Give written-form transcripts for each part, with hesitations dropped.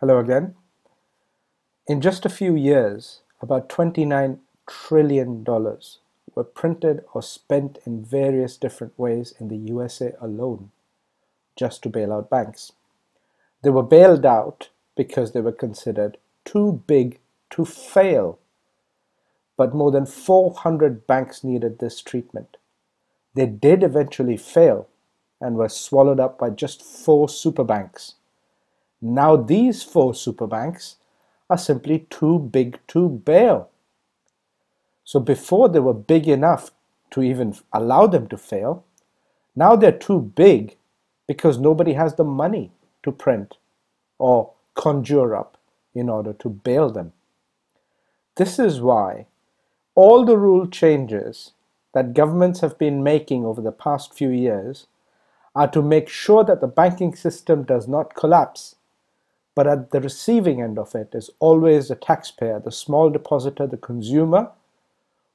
Hello again. In just a few years, about $29 trillion were printed or spent in various different ways in the USA alone, just to bail out banks. They were bailed out because they were considered too big to fail. But more than 400 banks needed this treatment. They did eventually fail and were swallowed up by just 4 superbanks. Now these 4 superbanks are simply too big to bail. So before they were big enough to even allow them to fail, now they're too big because nobody has the money to print or conjure up in order to bail them. This is why all the rule changes that governments have been making over the past few years are to make sure that the banking system does not collapse, but at the receiving end of it is always the taxpayer, the small depositor, the consumer,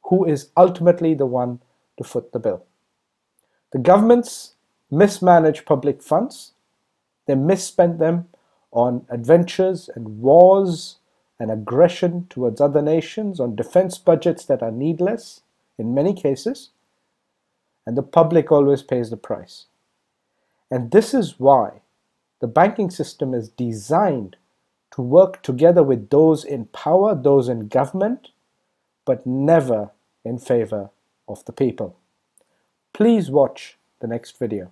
who is ultimately the one to foot the bill. The governments mismanage public funds. They misspent them on adventures and wars and aggression towards other nations, on defense budgets that are needless in many cases, and the public always pays the price. And this is why the banking system is designed to work together with those in power, those in government, but never in favor of the people. Please watch the next video.